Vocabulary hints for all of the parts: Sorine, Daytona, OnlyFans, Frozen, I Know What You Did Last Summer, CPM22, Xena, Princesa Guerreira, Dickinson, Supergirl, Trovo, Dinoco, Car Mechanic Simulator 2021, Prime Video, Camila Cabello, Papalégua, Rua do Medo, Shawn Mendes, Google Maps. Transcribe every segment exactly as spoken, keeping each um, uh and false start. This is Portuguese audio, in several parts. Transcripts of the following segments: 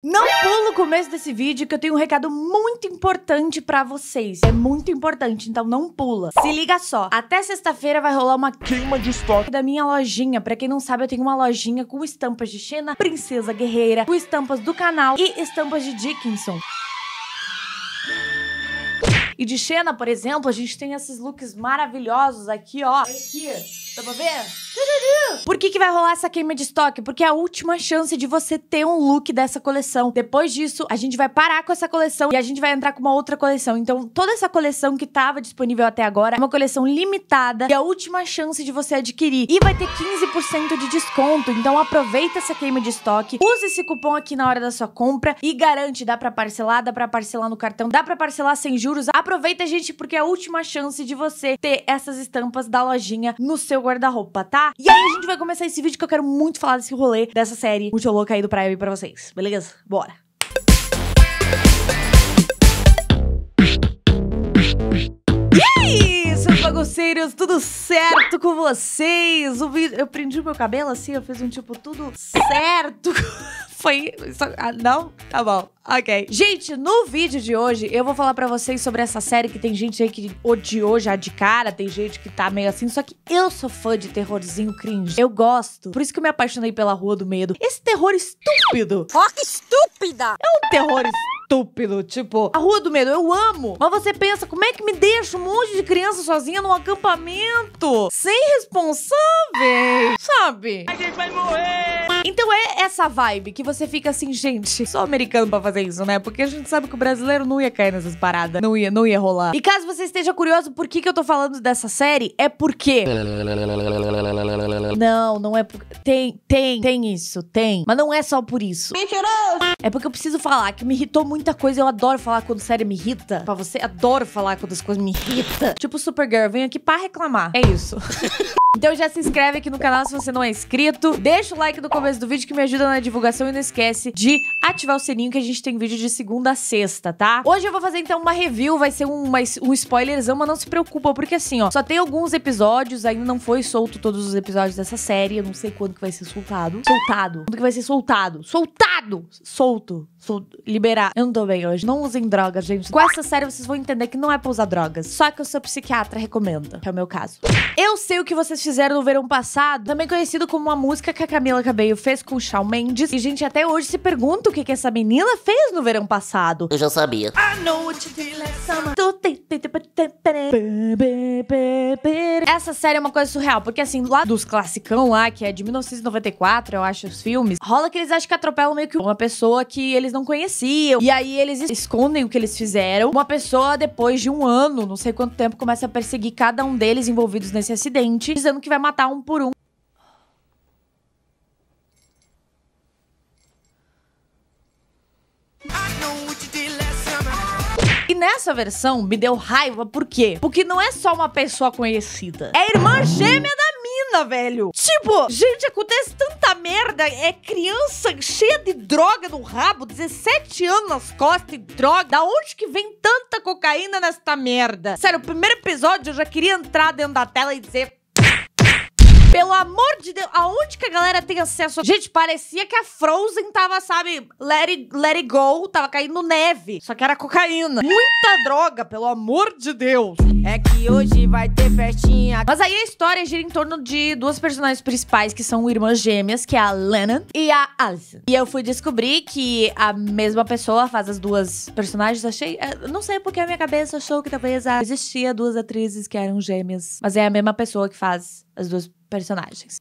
Não pula o começo desse vídeo que eu tenho um recado muito importante pra vocês. É muito importante, então não pula. Se liga só, até sexta-feira vai rolar uma queima de estoque da minha lojinha. Pra quem não sabe, eu tenho uma lojinha com estampas de Xena, Princesa Guerreira, com estampas do canal e estampas de Dickinson. E de Xena, por exemplo, a gente tem esses looks maravilhosos aqui, ó. Aqui, dá pra ver? Por que que vai rolar essa queima de estoque? Porque é a última chance de você ter um look dessa coleção. Depois disso, a gente vai parar com essa coleção e a gente vai entrar com uma outra coleção. Então, toda essa coleção que tava disponível até agora é uma coleção limitada e é a última chance de você adquirir. E vai ter quinze por cento de desconto, então aproveita essa queima de estoque, usa esse cupom aqui na hora da sua compra e garante, dá pra parcelar, dá pra parcelar no cartão, dá pra parcelar sem juros. Aproveita, gente, porque é a última chance de você ter essas estampas da lojinha no seu guarda-roupa, tá? E aí a gente vai começar esse vídeo que eu quero muito falar desse rolê, dessa série muito louca aí do Prime pra vocês, beleza? Bora! E aí, seus bagoceiros, tudo certo com vocês? O vídeo... Eu prendi o meu cabelo assim, eu fiz um tipo tudo certo... Foi... Ah, não? Tá bom. Ok. Gente, no vídeo de hoje, eu vou falar pra vocês sobre essa série que tem gente aí que odiou já de cara, tem gente que tá meio assim, só que eu sou fã de terrorzinho cringe. Eu gosto. Por isso que eu me apaixonei pela Rua do Medo. Esse terror estúpido. Ó, que estúpida! É um terror estúpido. Estúpido, tipo, a Rua do Medo, eu amo. Mas você pensa, como é que me deixa um monte de criança sozinha num acampamento? Sem responsável, sabe? A gente vai morrer. Então é essa vibe que você fica assim, gente, só americano pra fazer isso, né? Porque a gente sabe que o brasileiro não ia cair nessas paradas, não ia, não ia rolar. E caso você esteja curioso por que que eu tô falando dessa série, é porque... Não, não é por... Tem, tem, tem isso, tem. Mas não é só por isso. Mentiroso! É porque eu preciso falar que me irritou muito muita coisa, eu adoro falar quando série me irrita. Pra você, adoro falar quando as coisas me irritam. Tipo Supergirl, vem aqui pra reclamar. É isso. Então já se inscreve aqui no canal se você não é inscrito. Deixa o like no começo do vídeo que me ajuda na divulgação. E não esquece de ativar o sininho que a gente tem vídeo de segunda a sexta, tá? Hoje eu vou fazer então uma review, vai ser um, um spoilerzão, mas não se preocupa, porque assim, ó, só tem alguns episódios, ainda não foi solto todos os episódios dessa série. Eu não sei quando que vai ser soltado. Soltado. Quando que vai ser soltado? Soltado! Solto. Solto. Liberar. Eu não tô bem hoje. Não usem drogas, gente. Com essa série vocês vão entender que não é pra usar drogas. Só que o seu psiquiatra recomenda. Que é o meu caso. Eu sei o que vocês fizeram no verão passado. Também conhecido como uma música que a Camila Cabello fez com o Shawn Mendes. E, gente, até hoje se pergunta o que que essa menina fez no verão passado. Eu já sabia. I Know What You Did Last Summer. Essa série é uma coisa surreal. Porque, assim, lá dos classicão lá, que é de mil novecentos e noventa e quatro, eu acho, os filmes. Rola que eles acham que atropelam meio que uma pessoa que eles não conheciam. E aí eles escondem o que eles fizeram. Uma pessoa, depois de um ano, não sei quanto tempo, começa a perseguir cada um deles envolvidos nesse acidente, dizendo que vai matar um por um. E nessa versão, me deu raiva, por quê? Porque não é só uma pessoa conhecida. É a irmã gêmea da mina, velho. Tipo, gente, acontece tanta merda. É criança cheia de droga no rabo, dezessete anos nas costas e droga. Da onde que vem tanta cocaína nesta merda? Sério, o primeiro episódio eu já queria entrar dentro da tela e dizer... Pelo amor de Deus, aonde que a galera tem acesso? Gente, parecia que a Frozen tava, sabe, let it, let it go, tava caindo neve. Só que era cocaína. Muita droga, pelo amor de Deus. É que hoje vai ter festinha. Mas aí a história gira em torno de duas personagens principais, que são irmãs gêmeas, que é a Lennon e a Alison. E eu fui descobrir que a mesma pessoa faz as duas personagens. Achei, não sei porque a minha cabeça achou que talvez existia duas atrizes que eram gêmeas. Mas é a mesma pessoa que faz as duas personagens.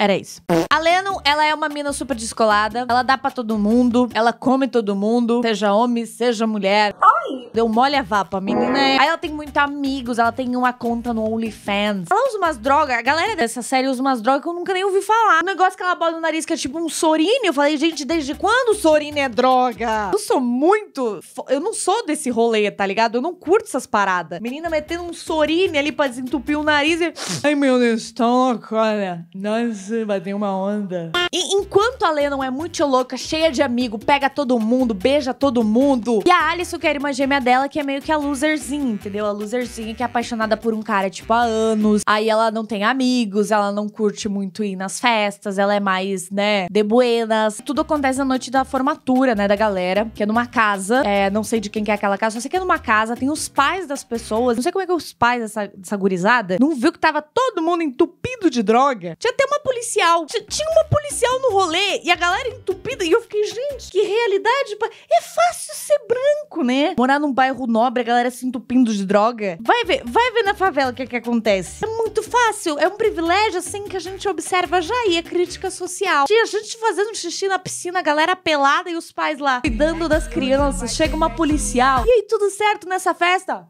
Era isso. A Lennon, ela é uma mina super descolada. Ela dá pra todo mundo. Ela come todo mundo. Seja homem, seja mulher. Ai. Deu mole a vapa, menina. Aí ela tem muitos amigos. Ela tem uma conta no OnlyFans. Ela usa umas drogas. A galera dessa série usa umas drogas que eu nunca nem ouvi falar. Um negócio que ela bota no nariz que é tipo um sorine. Eu falei, gente, desde quando sorine é droga? Eu sou muito... Eu não sou desse rolê, tá ligado? Eu não curto essas paradas. Menina metendo um sorine ali pra desentupir o nariz e... Ai, meu Deus, tá louco, olha. Nossa. Bateu uma onda. E enquanto a Lennon é muito louca, cheia de amigo, pega todo mundo, beija todo mundo. E a Alison, que é a irmã gêmea cara dela que é meio que a loserzinha, entendeu? A loserzinha que é apaixonada por um cara, tipo, há anos. Aí ela não tem amigos, ela não curte muito ir nas festas, ela é mais, né, de buenas. Tudo acontece na noite da formatura, né, da galera, que é numa casa. É, não sei de quem que é aquela casa, só sei que é numa casa, tem os pais das pessoas. Não sei como é que os pais dessa, dessa gurizada não viu que tava todo mundo entupido de droga. Tinha até uma policial. Tinha uma policial no rolê e a galera entupida. E eu fiquei, gente, que realidade. É fácil ser branco, né? Morar num bairro nobre, a galera se entupindo de droga. Vai ver, vai ver na favela o que é que acontece. É muito fácil, é um privilégio, assim, que a gente observa já aí, a crítica social. Tinha gente fazendo xixi na piscina, a galera pelada e os pais lá cuidando das crianças. Chega uma policial. E aí, tudo certo nessa festa?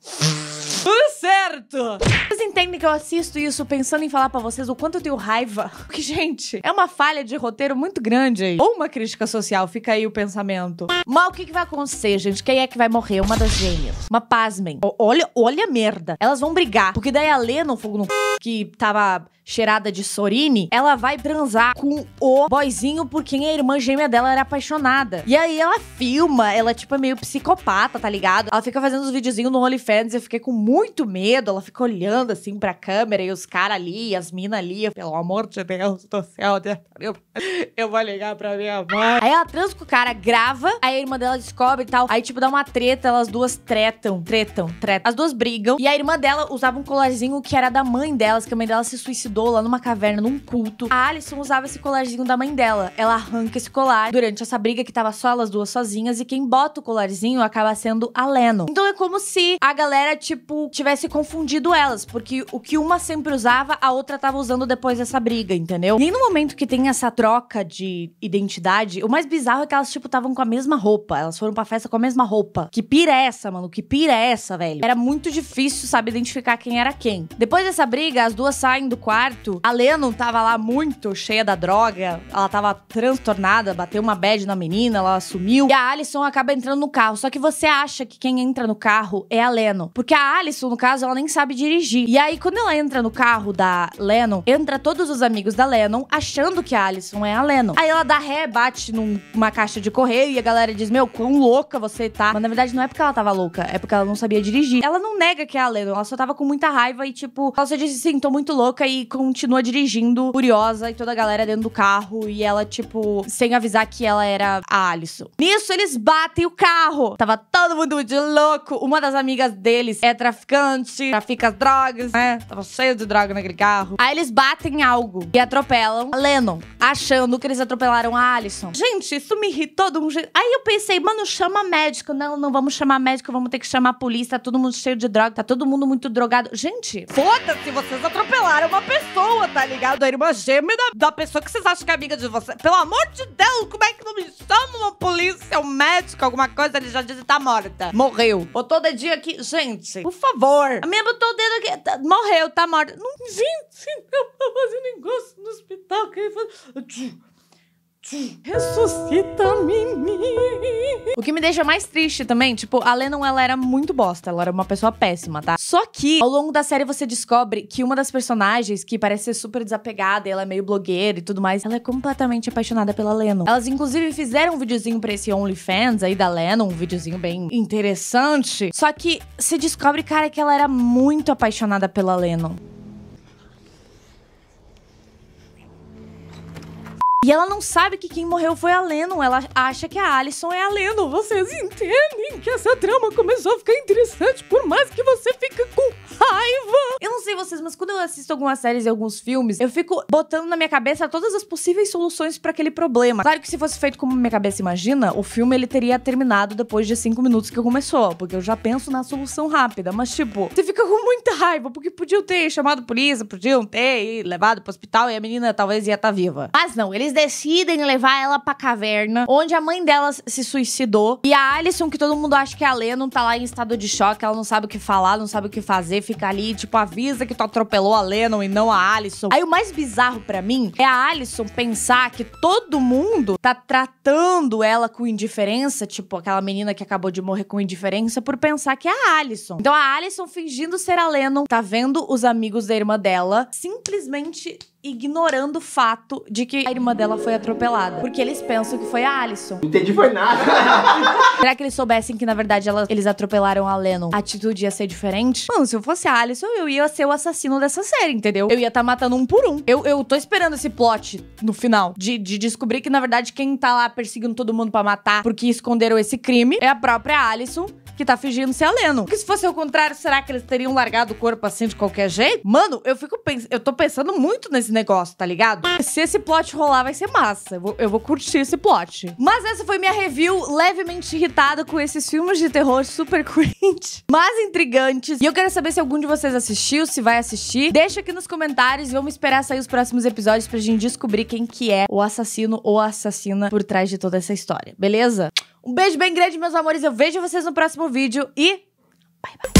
Tudo certo! Vocês entendem que eu assisto isso pensando em falar pra vocês o quanto eu tenho raiva? Porque, gente, é uma falha de roteiro muito grande aí. Ou uma crítica social, fica aí o pensamento. Mas o que, que vai acontecer, gente? Quem é que vai morrer? Uma das gêmeas. Mas pasmem. O, olha, olha a merda. Elas vão brigar. Porque daí a Lena, o fogo no c... que tava cheirada de Sorine, ela vai transar com o boyzinho por quem a irmã gêmea dela era apaixonada. E aí ela filma, ela tipo é meio psicopata, tá ligado? Ela fica fazendo os videozinhos no OnlyFans, eu fiquei com muito medo, ela fica olhando assim pra câmera e os caras ali, as minas ali, eu, pelo amor de Deus do céu, eu, eu vou ligar pra minha mãe. Aí ela transa com o cara, grava, aí a irmã dela descobre e tal, aí tipo dá uma treta, elas duas tretam, tretam, tretam. As duas brigam e a irmã dela usava um colarzinho que era da mãe delas, que a mãe dela se suicidou lá numa caverna, num culto. A Alison usava esse colarzinho da mãe dela. Ela arranca esse colar durante essa briga que tava só elas duas sozinhas, e quem bota o colarzinho acaba sendo a Lennon. Então é como se a galera, tipo, tivesse confundido elas, porque o que uma sempre usava, a outra tava usando depois dessa briga, entendeu? E no momento que tem essa troca de identidade, o mais bizarro é que elas, tipo, estavam com a mesma roupa. Elas foram pra festa com a mesma roupa. Que pira é essa, mano? Que pira é essa, velho? Era muito difícil, sabe, identificar quem era quem. Depois dessa briga, as duas saem do quarto. A Lennon tava lá muito cheia da droga, ela tava transtornada, bateu uma bad na menina, ela sumiu. E a Alison acaba entrando no carro, só que você acha que quem entra no carro é a Lennon. Porque a Alison, no caso, ela nem sabe dirigir. E aí, quando ela entra no carro da Lennon, entra todos os amigos da Lennon, achando que a Alison é a Lennon. Aí ela dá ré, bate numa caixa de correio e a galera diz, meu, quão louca você tá. Mas na verdade não é porque ela tava louca, é porque ela não sabia dirigir. Ela não nega que é a Lennon, ela só tava com muita raiva e tipo, ela só disse assim, tô muito louca e continua dirigindo, curiosa, e toda a galera dentro do carro, e ela, tipo, sem avisar que ela era a Alison. Nisso, eles batem o carro. Tava todo mundo de louco. Uma das amigas deles é traficante, trafica as drogas, né? Tava cheio de droga naquele carro. Aí eles batem algo e atropelam a Lennon, achando que eles atropelaram a Alison. Gente, isso me irritou de um jeito. Aí eu pensei, mano, chama médico. Não, não vamos chamar médico, vamos ter que chamar a polícia. Tá todo mundo cheio de droga, tá todo mundo muito drogado. Gente, foda-se, vocês atropelaram uma pessoa. Pessoa, tá ligado? A irmã gêmea da, da pessoa que vocês acham que é amiga de você. Pelo amor de Deus, como é que não me chamam uma polícia, um médico, alguma coisa? Ele já disse que tá morta. Morreu. Botou o dedinho aqui. Gente, por favor. A minha botou o dedo aqui. Tá, morreu, tá morta. Não, gente, eu tô fazendo negócio no hospital. Que ele ressuscita-me. O que me deixa mais triste também, tipo, a Lennon, ela era muito bosta, ela era uma pessoa péssima, tá? Só que, ao longo da série, você descobre que uma das personagens, que parece ser super desapegada, ela é meio blogueira e tudo mais, ela é completamente apaixonada pela Lennon. Elas, inclusive, fizeram um videozinho pra esse OnlyFans aí da Lennon, um videozinho bem interessante. Só que se descobre, cara, que ela era muito apaixonada pela Lennon. E ela não sabe que quem morreu foi a Lennon. Ela acha que a Alison é a Lennon. Vocês entendem que essa trama começou a ficar interessante, por mais que você fique com raiva. Eu não sei vocês, mas quando eu assisto algumas séries e alguns filmes, eu fico botando na minha cabeça todas as possíveis soluções pra aquele problema. Claro que se fosse feito como minha cabeça imagina, o filme ele teria terminado depois de cinco minutos que começou, porque eu já penso na solução rápida. Mas tipo, você fica com muita raiva, porque podiam ter chamado a polícia, podiam ter levado pro hospital e a menina talvez ia estar viva. Mas não, eles decidem levar ela pra caverna, onde a mãe dela se suicidou. E a Alison, que todo mundo acha que é a Lennon, tá lá em estado de choque. Ela não sabe o que falar, não sabe o que fazer. Fica ali, tipo, avisa que tu atropelou a Lennon e não a Alison. Aí o mais bizarro pra mim é a Alison pensar que todo mundo tá tratando ela com indiferença. Tipo, aquela menina que acabou de morrer com indiferença, por pensar que é a Alison. Então a Alison, fingindo ser a Lennon, tá vendo os amigos da irmã dela simplesmente ignorando o fato de que a irmã dela foi atropelada. Porque eles pensam que foi a Alison. Não entendi, foi nada. Será que eles soubessem que, na verdade, ela, eles atropelaram a Lennon? A atitude ia ser diferente? Mano, se eu fosse a Alison, eu ia ser o assassino dessa série, entendeu? Eu ia estar tá matando um por um. Eu, eu tô esperando esse plot no final de, de descobrir que, na verdade, quem tá lá perseguindo todo mundo pra matar porque esconderam esse crime é a própria Alison, que tá fingindo ser a Lennon. Porque se fosse o contrário, será que eles teriam largado o corpo assim de qualquer jeito? Mano, eu fico pens... eu tô pensando muito nesse negócio, tá ligado? Se esse plot rolar, vai ser massa. Eu vou, eu vou curtir esse plot. Mas essa foi minha review levemente irritada com esses filmes de terror super cringe, mas intrigantes. E eu quero saber se algum de vocês assistiu, se vai assistir. Deixa aqui nos comentários e vamos esperar sair os próximos episódios pra gente descobrir quem que é o assassino ou a assassina por trás de toda essa história, beleza? Um beijo bem grande, meus amores. Eu vejo vocês no próximo vídeo e... bye, bye.